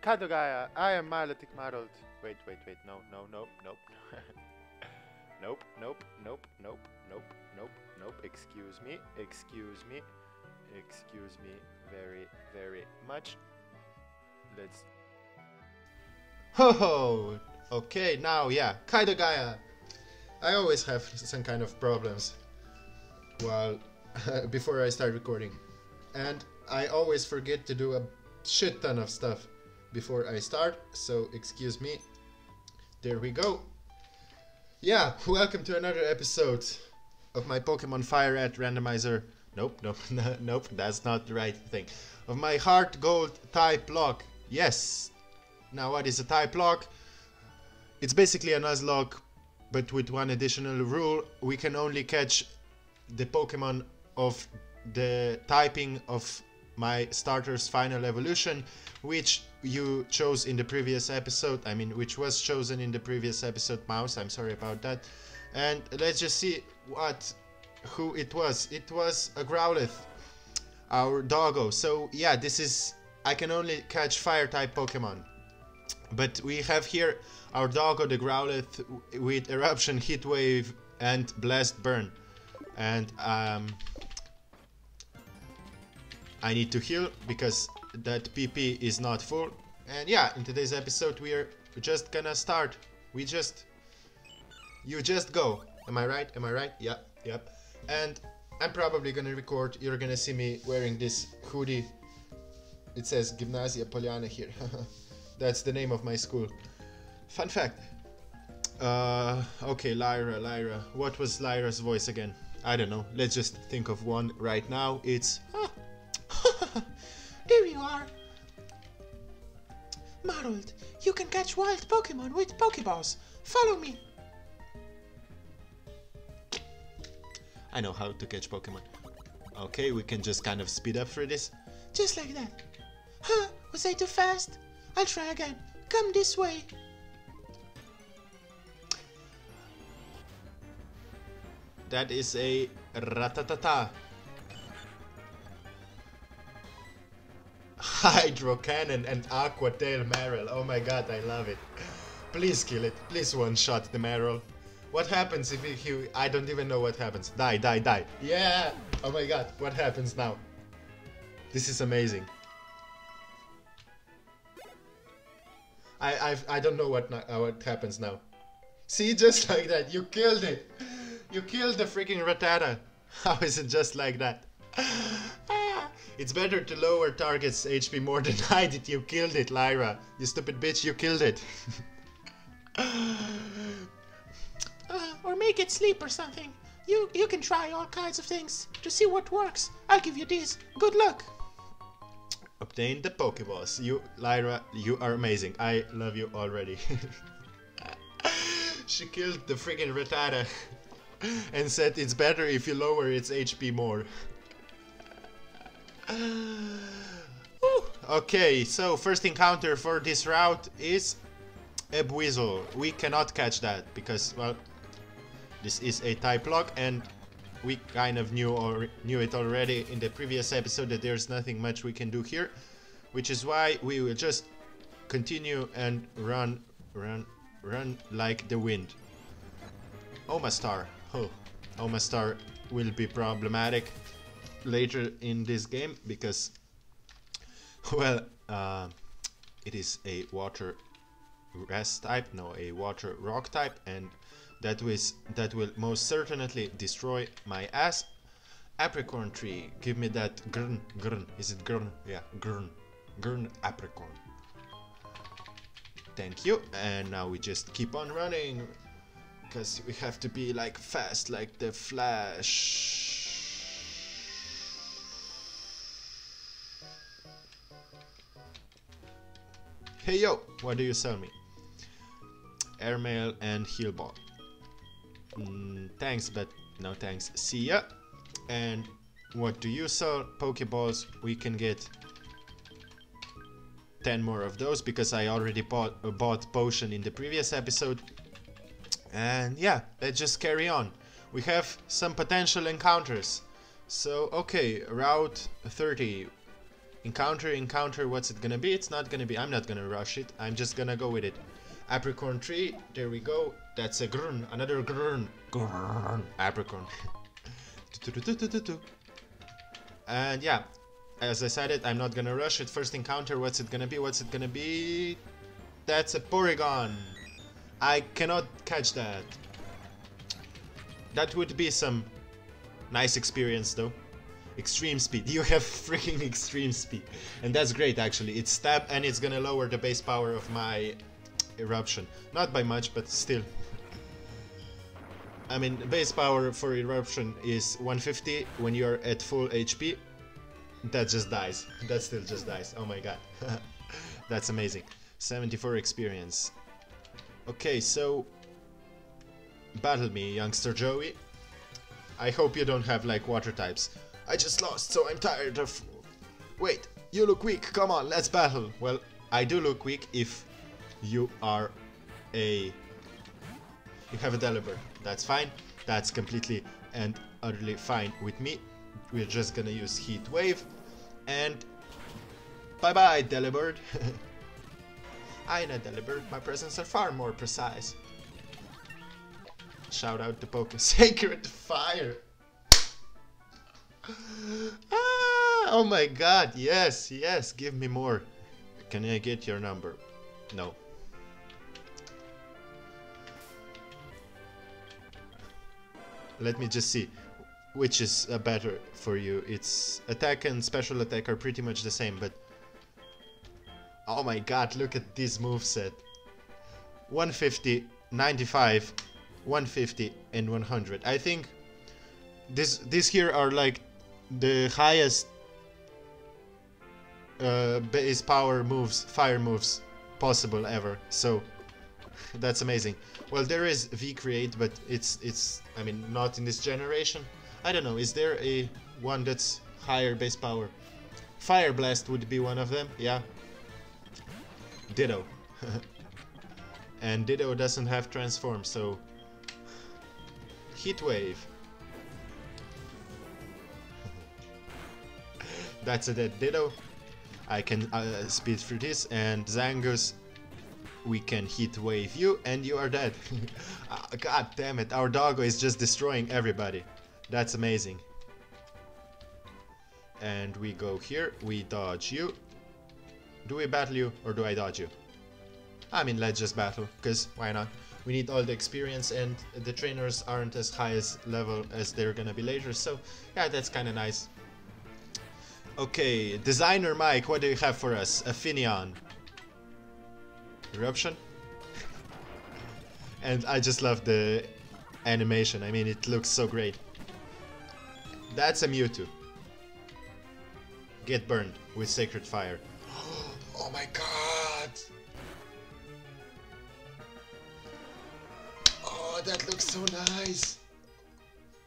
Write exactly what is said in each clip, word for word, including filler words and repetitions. Kaido Gaia, I am Milotic Marolt. Wait, wait, wait, no, no, no, nope. Nope, nope, nope, nope, nope, nope, nope. Excuse me, excuse me, excuse me very, very much. Let's... Ho ho! Okay, now, yeah, Kaido Gaia. I always have some kind of problems while before I start recording. And I always forget to do a shit ton of stuff before I start, so excuse me. There we go. Yeah, welcome to another episode of my Pokemon Fire Red randomizer. Nope, nope, no, nope, that's not the right thing. Of my Heart Gold type lock. Yes. Now what is a type lock? It's basically a Nuzlocke, but with one additional rule. We can only catch the Pokemon of the typing of my starter's final evolution, which you chose in the previous episode. I mean, which was chosen in the previous episode, Mouse. I'm sorry about that. And let's just see what, who it was. It was a Growlithe, our doggo. So yeah, this is, I can only catch fire type Pokemon. But we have here our doggo, the Growlithe, with Eruption, Heat Wave, and Blast Burn. And um. I need to heal because that P P is not full. And yeah, in today's episode we are just gonna start. We just... You just go. Am I right? Am I right? Yeah, yep. And I'm probably gonna record. You're gonna see me wearing this hoodie. It says Gymnasia Polyana here. That's the name of my school. Fun fact. Uh, okay, Lyra, Lyra. What was Lyra's voice again? I don't know. Let's just think of one right now. It's... Ah, there you are! Marolt, you can catch wild Pokemon with Pokeballs! Follow me! I know how to catch Pokemon. Okay, we can just kind of speed up through this. Just like that. Huh? Was I too fast? I'll try again. Come this way. That is a Rattata. Hydro Cannon and Aqua Tail Meryl. Oh my god, I love it. Please kill it. Please one-shot the Meryl. What happens if he... I don't even know what happens. Die, die, die. Yeah! Oh my god, what happens now? This is amazing. I I've, I don't know what, uh, what happens now. See, just like that. You killed it. You killed the freaking Rattata. How is it just like that? It's better to lower target's H P more than I did. You killed it, Lyra. You stupid bitch, you killed it. uh, or make it sleep or something. You you can try all kinds of things to see what works. I'll give you these. Good luck. Obtain the Pokeballs. You, Lyra, you are amazing. I love you already. She killed the friggin' Rattata and said it's better if you lower its H P more. Okay, so first encounter for this route is Ebweasel. We cannot catch that because, well, this is a type lock and we kind of knew or knew it already in the previous episode that there's nothing much we can do here, which is why we will just continue and run, run, run like the wind. Omastar. Oh, Omastar will be problematic later in this game because, well, uh, it is a water grass type, no, a water rock type, and that was that will most certainly destroy my ass. Apricorn tree, give me that grn grn. Is it grn? Yeah, grn grn apricorn. Thank you. And now we just keep on running because we have to be like fast, like the Flash. Hey yo, what do you sell me? Airmail and heal ball. Mm, thanks, but no thanks. See ya. And what do you sell? Pokeballs. We can get ten more of those because I already bought, uh, bought potion in the previous episode. And yeah, let's just carry on. We have some potential encounters. So okay, route thirty. Encounter, encounter, what's it gonna be? It's not gonna be, I'm not gonna rush it, I'm just gonna go with it. Apricorn tree, there we go, that's a grrn, another grrn, grrn, apricorn. And yeah, as I said it, I'm not gonna rush it. First encounter, what's it gonna be, what's it gonna be? That's a Porygon! I cannot catch that. That would be some nice experience though. Extreme speed, you have freaking extreme speed. And that's great actually, it's stab and it's gonna lower the base power of my eruption. Not by much, but still. I mean, base power for eruption is one fifty when you're at full H P. That just dies, that still just dies, oh my god. That's amazing. seventy-four experience. Okay, so battle me, youngster Joey. I hope you don't have like water types. I just lost, so I'm tired of... Wait, you look weak, come on, let's battle. Well, I do look weak if you are a... You have a Delibird, that's fine. That's completely and utterly fine with me. We're just gonna use Heat Wave. And... Bye-bye, Delibird. I and a Delibird, my presents are far more precise. Shout out to Poké Sacred Fire. Ah, oh my god, yes, yes, give me more. Can I get your number? No. Let me just see which is uh, better for you. It's attack and special attack are pretty much the same, but oh my god, look at this moveset. one fifty, ninety-five, one fifty and one hundred. I think this these here are like the highest uh, base power moves, fire moves possible ever. So that's amazing. Well, there is V-Create, but it's it's I mean not in this generation. I don't know, is there a one that's higher base power? Fire Blast would be one of them, yeah. Ditto. And Ditto doesn't have transform, so Heat Wave. That's a dead Ditto. I can uh, speed through this, and Zangus, we can Heat Wave you and you are dead. God damn it, our doggo is just destroying everybody. That's amazing. And we go here, we dodge you. Do we battle you or do I dodge you? I mean, let's just battle, because why not? We need all the experience and the trainers aren't as high as level as they're gonna be later, so yeah, that's kinda nice. Okay, Designer Mike, what do you have for us? A Finneon. Eruption? And I just love the animation, I mean, it looks so great. That's a Mewtwo. Get burned with Sacred Fire. Oh my god! Oh, that looks so nice!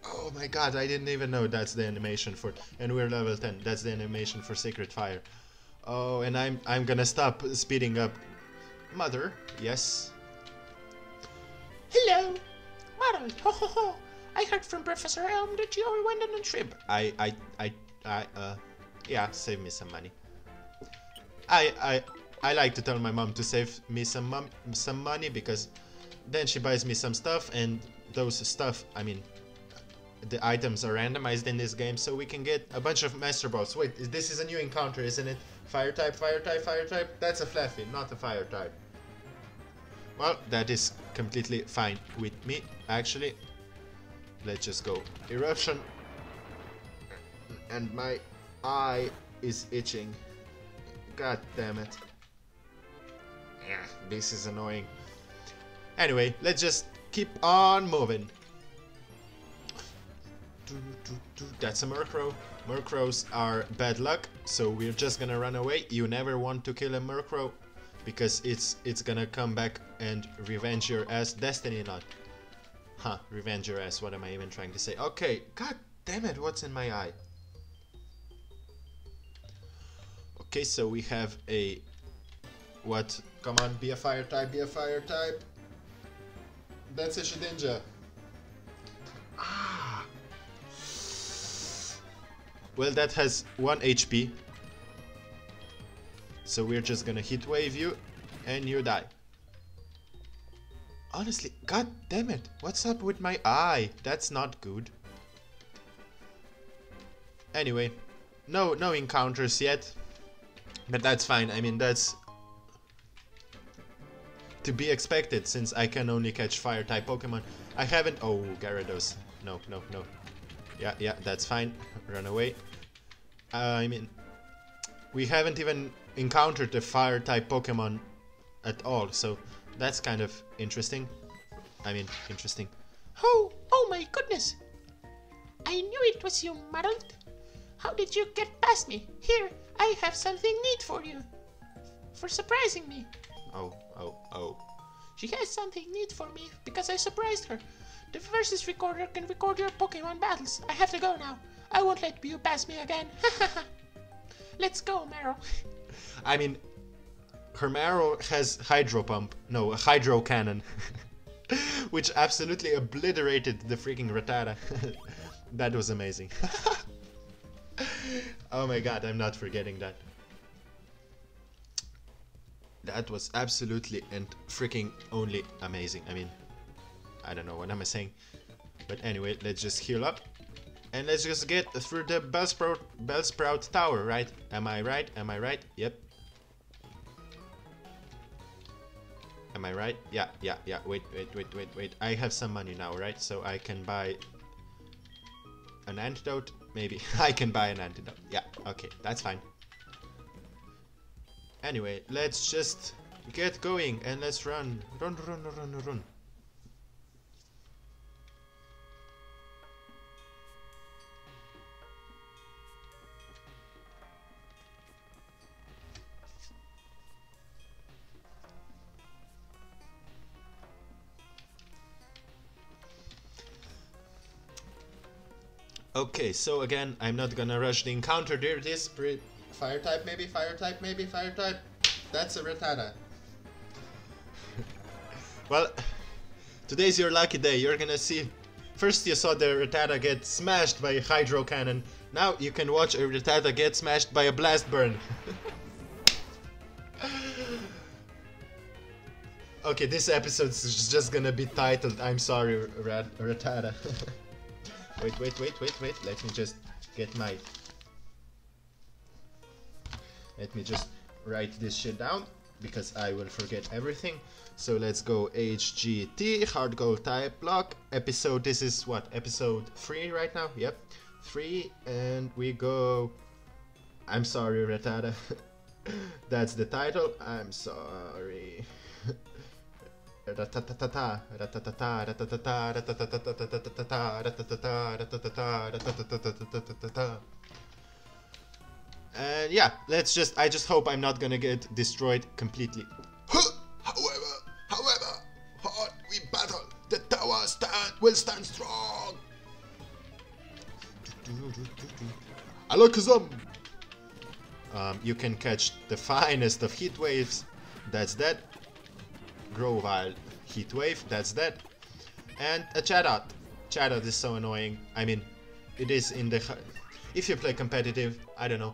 Oh my god, I didn't even know that's the animation for... And we're level ten, that's the animation for Sacred Fire. Oh, and I'm, I'm gonna stop speeding up. Mother, yes? Hello! Marolt, ho ho ho! I heard from Professor Elm that you all went on a trip. I, I, I, I, uh... Yeah, save me some money. I, I I like to tell my mom to save me some mom, some money, because then she buys me some stuff, and those stuff, I mean, the items are randomized in this game, so we can get a bunch of Master Balls. Wait, this is a new encounter, isn't it? Fire type, fire type, fire type. That's a Fluffy, not a fire type. Well, that is completely fine with me, actually. Let's just go. Eruption. And my eye is itching. God damn it. Yeah, this is annoying. Anyway, let's just keep on moving. That's a Murkrow. Murkrows are bad luck, so we're just gonna run away. You never want to kill a Murkrow, because it's it's gonna come back and revenge your ass. Destiny not. Huh, revenge your ass, what am I even trying to say? Okay, god damn it, what's in my eye? Okay, so we have a... What? Come on, be a fire type, be a fire type. That's a Shedinja. Ah. Well, that has one H P. So we're just gonna hit wave you and you die. Honestly, god damn it, what's up with my eye? That's not good. Anyway, no no encounters yet, but that's fine. I mean, that's to be expected since I can only catch fire type Pokemon. I haven't... oh, Gyarados. No, no, no. Yeah, yeah, that's fine. Run away. Uh, I mean, we haven't even encountered a fire type Pokemon at all, so that's kind of interesting. I mean, interesting. Oh, oh my goodness! I knew it was you, Marolt. How did you get past me? Here, I have something neat for you. For surprising me. Oh, oh, oh. She has something neat for me because I surprised her. The versus recorder can record your Pokemon battles. I have to go now. I won't let you pass me again. Let's go, Mero. I mean, her Mero has Hydro Pump. No, a Hydro Cannon. Which absolutely obliterated the freaking Rattata. That was amazing. Oh my god, I'm not forgetting that. That was absolutely and freaking only amazing. I mean, I don't know what am I saying. But anyway, let's just heal up. And let's just get through the Bellsprout, Bellsprout Tower, right? Am I right? Am I right? Yep. Am I right? Yeah, yeah, yeah. Wait, wait, wait, wait, wait. I have some money now, right? So I can buy an antidote. Maybe. I can buy an antidote. Yeah, okay. That's fine. Anyway, let's just get going and let's run. Run, run, run, run, run. Okay, so again, I'm not gonna rush the encounter. There it is. Fire type, maybe. Fire type, maybe. Fire type. That's a Rattata. Well, today's your lucky day. You're gonna see. First, you saw the Rattata get smashed by a Hydro Cannon. Now you can watch a Rattata get smashed by a Blast Burn. Okay, this episode's just gonna be titled "I'm sorry, Rat Rattata." Wait, wait, wait, wait, wait. Let me just get my... Let me just write this shit down, because I will forget everything. So let's go H G T, Heart Gold type block, episode, this is what, episode three right now? Yep, three, and we go... I'm sorry, Rattata. That's the title, I'm sorry. Ratatata, ratatata, ratatata, ratatata, ratatata. And yeah, let's just, I just hope I'm not gonna get destroyed completely. However, however, hard we battle, the tower stand will stand strong. Alakazam! Um, you can catch the finest of heat waves, that's that. Grovyle heat wave, that's that. And a Chatot. Chatot is so annoying. I mean, it is in the... If you play competitive, I don't know.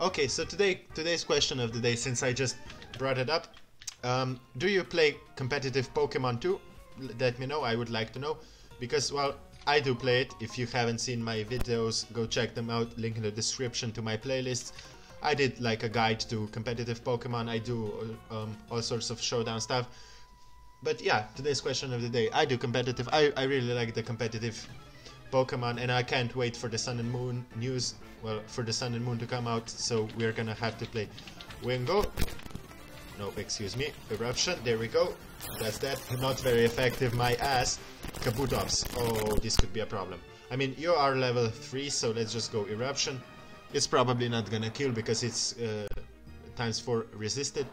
Okay, so today, today's question of the day, since I just brought it up. Um, do you play competitive Pokemon too? Let me know, I would like to know. Because, well, I do play it. If you haven't seen my videos, go check them out. Link in the description to my playlists. I did like a guide to competitive Pokemon. I do um, all sorts of showdown stuff. But yeah, today's question of the day. I do competitive. I, I really like the competitive Pokemon, and I can't wait for the Sun and Moon news. Well, for the Sun and Moon to come out, so we're gonna have to play Wingo. No, excuse me. Eruption. There we go. That's that. Not very effective, my ass. Kabutops. Oh, this could be a problem. I mean, you are level three, so let's just go Eruption. It's probably not gonna kill because it's uh, times four resisted,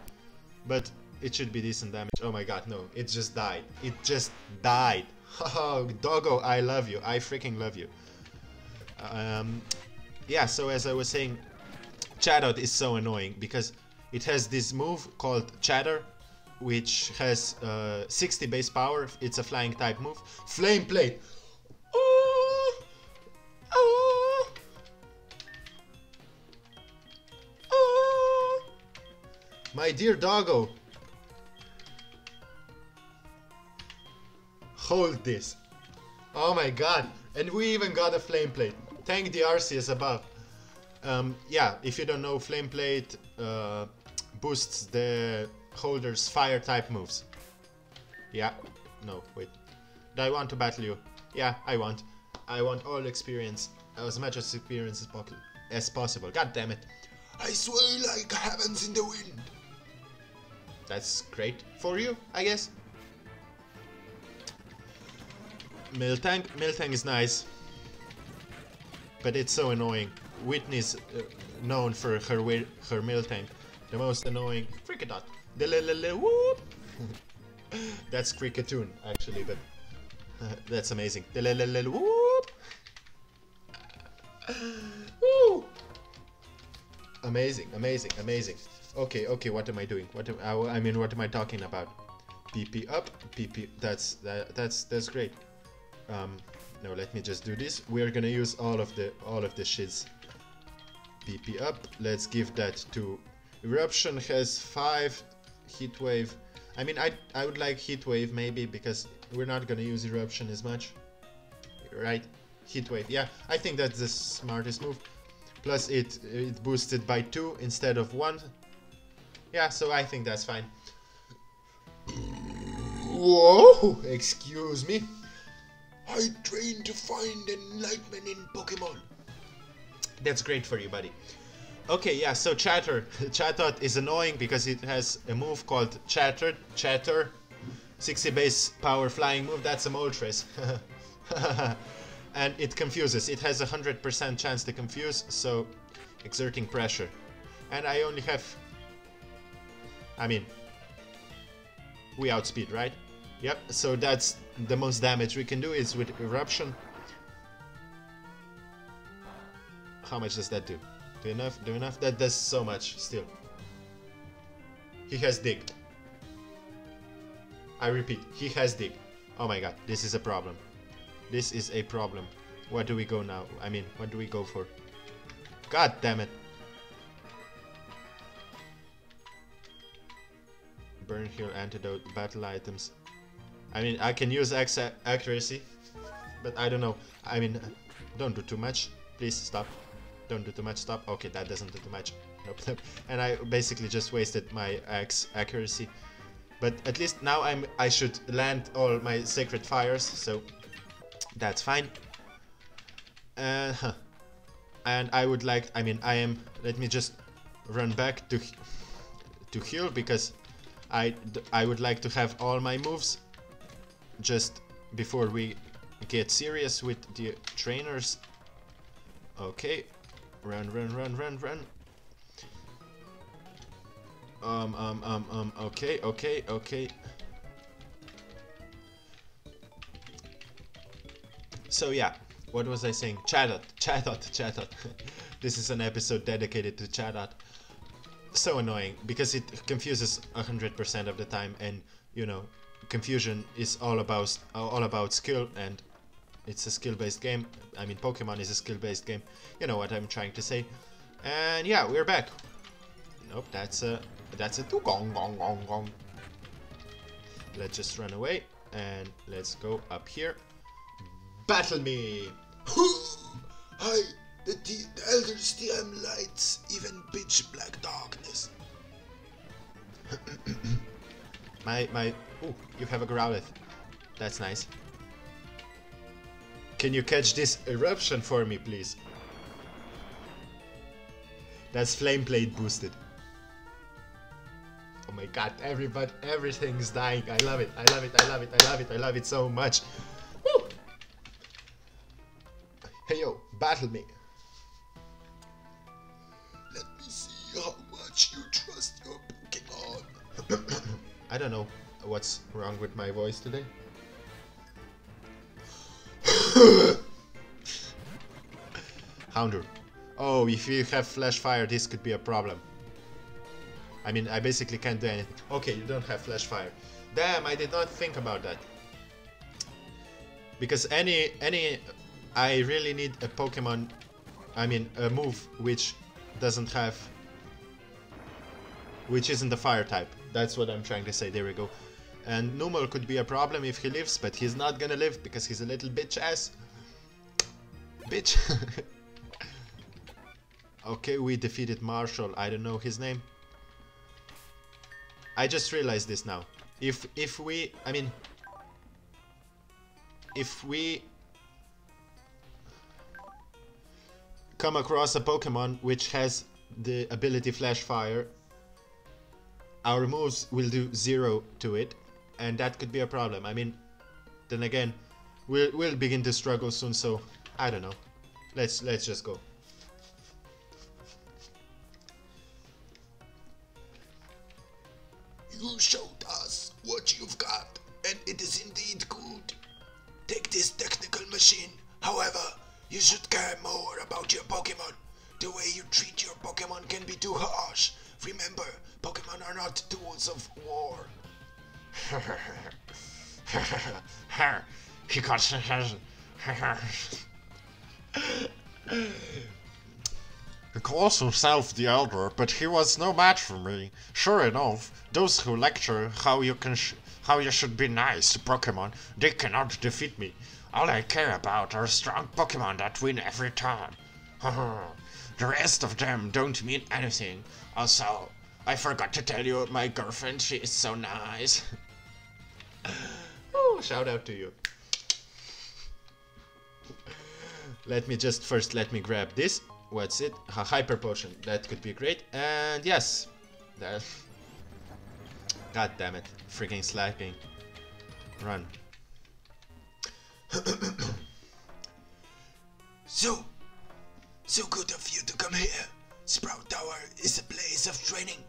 but it should be decent damage. Oh my god, no, it just died. It just died. Oh, doggo, I love you. I freaking love you. Um, yeah, so as I was saying, Chatot is so annoying because it has this move called Chatter, which has uh, sixty base power. It's a flying type move. Flame Plate. Oh! Oh! My dear doggo. Hold this. Oh my god. And we even got a flame plate. Thank the Arceus above. Um, yeah, if you don't know, flame plate uh, boosts the holder's fire type moves. Yeah. No, wait. Do I want to battle you? Yeah, I want. I want all experience. As much as experience as, po as possible. God damn it. I sway like heavens in the wind. That's great for you, I guess. Miltank. Miltank is nice. But it's so annoying. Whitney's uh, known for her her Miltank. The most annoying. Cricketdot. The lelele whoop. That's Cricketune, actually, but uh, that's amazing. The lelele whoop. Woo! Amazing, amazing, amazing. Okay, okay, what am I doing? What am, I, I mean, what am I talking about? P P up, P P. That's that, that's that's great. Um, no, let me just do this. We're gonna use all of the all of the shits. P P up. Let's give that to Eruption. Has five heat wave. I mean, I I would like heat wave maybe because we're not gonna use Eruption as much, right? Heat wave. Yeah, I think that's the smartest move. Plus it, it boosted by two instead of one. Yeah, so I think that's fine. Whoa, excuse me. I trained to find enlightenment in Pokemon. That's great for you, buddy. Okay, yeah, so Chatter. Chatot is annoying because it has a move called Chatter. Chatter. sixty base power flying move. That's a Moltres. And it confuses. It has a hundred percent chance to confuse, so exerting pressure. And I only have... I mean... we outspeed, right? Yep, so that's the most damage we can do is with Eruption. How much does that do? Do enough? Do enough? That does so much, still. He has Dig. I repeat, he has Dig. Oh my god, this is a problem. This is a problem. What do we go now? I mean, what do we go for? God damn it. Burn heal, antidote, battle items. I mean, I can use ac accuracy, but I don't know. I mean, don't do too much. Please stop. Don't do too much. Stop. Okay, that doesn't do too much. Nope, nope. And I basically just wasted my axe accuracy. But at least now I'm. I should land all my sacred fires. So. That's fine. Uh, huh. And I would like, I mean, I am, let me just run back to to heal because I, I would like to have all my moves just before we get serious with the trainers. Okay. Run, run, run, run, run. Um, um, um, um, okay, okay, okay. So yeah, what was I saying? Chatot, Chatot, Chatot. This is an episode dedicated to Chatot. So annoying, because it confuses one hundred percent of the time and, you know, confusion is all about all about skill and it's a skill-based game. I mean, Pokemon is a skill-based game. You know what I'm trying to say. And yeah, we're back. Nope, that's a... that's a two gong gong gong gong. Let's just run away and let's go up here. Battle me! Hi, the, the Elder T M lights even pitch black darkness. my, my, ooh, you have a Growlithe. That's nice. Can you catch this Eruption for me, please? That's Flame Blade boosted. Oh my god, everybody, everything's dying. I love it, I love it, I love it, I love it, I love it so much. Hey yo, battle me. Let me see how much you trust your Pokemon. I don't know what's wrong with my voice today. Houndour. Oh, if you have Flash Fire, this could be a problem. I mean, I basically can't do anything. Okay, you don't have Flash Fire. Damn, I did not think about that. Because any... any I really need a Pokemon, I mean a move which doesn't have which isn't a fire type. That's what I'm trying to say, there we go. And Numel could be a problem if he lives, but he's not gonna live because he's a little bitch ass. Bitch. Okay, we defeated Marshall, I don't know his name. I just realized this now. If, if we, I mean... If we... come across a Pokemon which has the ability Flash Fire, our moves will do zero to it, and that could be a problem. I mean, then again, we'll, we'll begin to struggle soon, so I don't know. Let's, let's just go. You showed us what you've got, and it is indeed good. Take this technical machine, however, you should care more about your Pokemon. The way you treat your Pokemon can be too harsh. Remember, Pokemon are not tools of war. He got. He calls himself the Elder, but he was no match for me. Sure enough, those who lecture how you can, sh how you should be nice to Pokemon, they cannot defeat me. All I care about are strong Pokemon that win every time. The rest of them don't mean anything. Also, I forgot to tell you, my girlfriend, she is so nice. Oh, shout out to you. Let me just first, let me grab this. What's it? A hyper potion. That could be great. And yes. That. God damn it. Freaking slapping. Run. So, so good of you to come here. Sprout Tower is a place of training.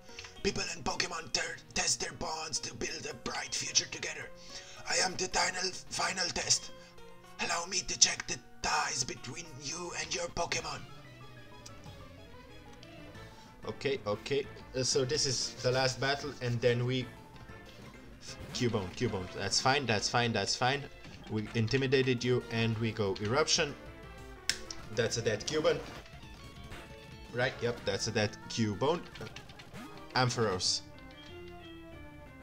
People and Pokemon test their bonds to build a bright future together. I am the final, final test. Allow me to check the ties between you and your Pokemon. Okay, okay. Uh, so this is the last battle, and then we Cubone, Cubone. That's fine. That's fine. That's fine. We intimidated you, and we go Eruption. That's a dead Cubone. Right, yep, that's a dead Cubone. Ampharos.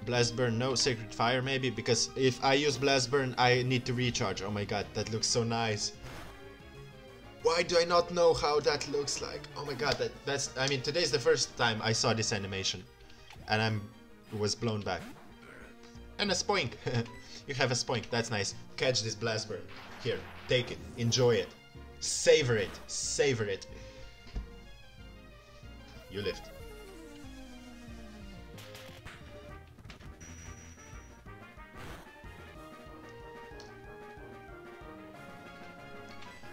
Blast Burn, no. Sacred Fire, maybe, because if I use Blast Burn, I need to recharge. Oh my god, that looks so nice. Why do I not know how that looks like? Oh my god, that, that's... I mean, today's the first time I saw this animation. And I was blown back. And a spoink. You have a spoink, that's nice. Catch this Blast Burn. Here, take it, enjoy it. Savor it, savor it. You lived.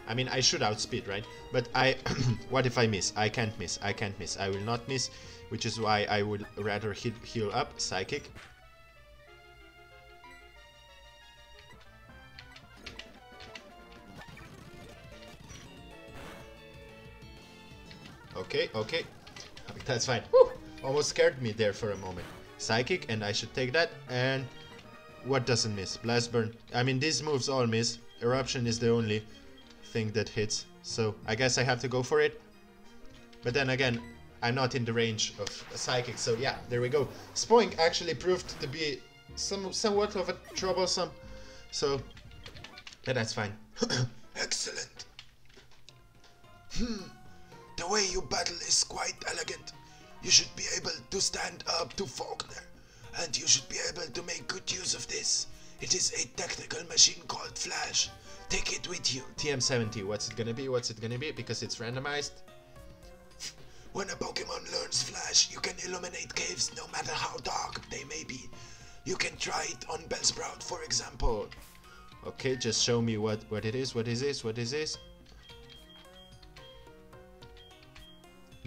I mean, I should outspeed, right? But I... What if I miss? I can't miss, I can't miss. I will not miss, which is why I would rather hit, heal up, Psychic. Okay, okay, that's fine. Woo! Almost scared me there for a moment. Psychic, and I should take that, and... What doesn't miss? Blast Burn. I mean, these moves all miss. Eruption is the only thing that hits, so I guess I have to go for it. But then again, I'm not in the range of a Psychic, so yeah, there we go. Spoink actually proved to be some somewhat of a troublesome, so... Yeah, that's fine. Excellent. Hmm. The way you battle is quite elegant. You should be able to stand up to Faulkner, and you should be able to make good use of this. It is a technical machine called Flash. Take it with you. T M seventy, what's it gonna be? What's it gonna be? Because it's randomized. When a Pokemon learns Flash, you can illuminate caves no matter how dark they may be. You can try it on Bellsprout, for example. Okay, just show me what, what it is. What is this? What is this?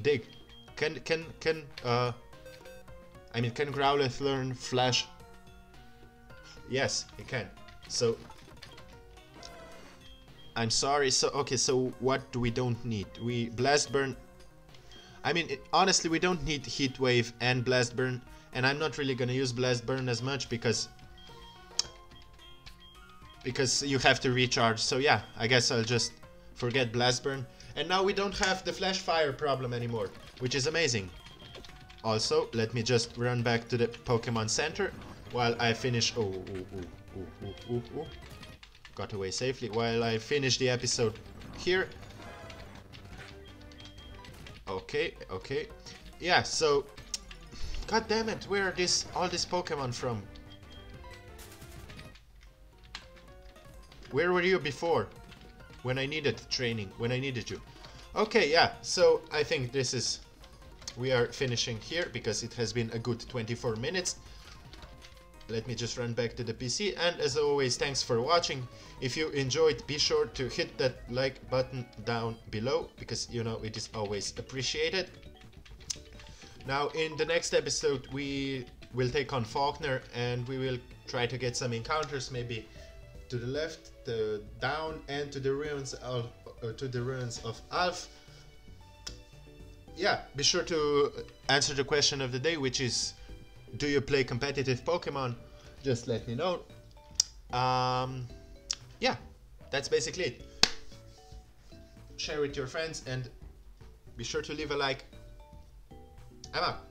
Dig. Can, can, can, uh... I mean, can Growlithe learn Flash? Yes, it can. So... I'm sorry, so, okay, so what do we don't need? We Blast Burn... I mean, it, honestly, we don't need Heat Wave and Blast Burn, and I'm not really gonna use Blast Burn as much because... Because you have to recharge, so yeah, I guess I'll just forget Blast Burn. And now we don't have the Flash Fire problem anymore, which is amazing. Also, let me just run back to the Pokemon Center while I finish... Oh, ooh, ooh, ooh, ooh, ooh, ooh. Got away safely while I finish the episode here. Okay, okay. Yeah, so... God damn it, where are this, all these Pokemon from? Where were you before? When I needed training, when I needed you. Okay, yeah, so I think this is... We are finishing here because it has been a good twenty-four minutes. Let me just run back to the P C, and as always, thanks for watching. If you enjoyed, be sure to hit that like button down below because, you know, it is always appreciated. Now in the next episode we will take on Faulkner and we will try to get some encounters, maybe to the left, the down, and to the ruins of uh, to the ruins of Alf. Yeah, be sure to answer the question of the day, which is, do you play competitive Pokemon? Just let me know. Um, yeah, that's basically it. Share with your friends and be sure to leave a like. I'm out.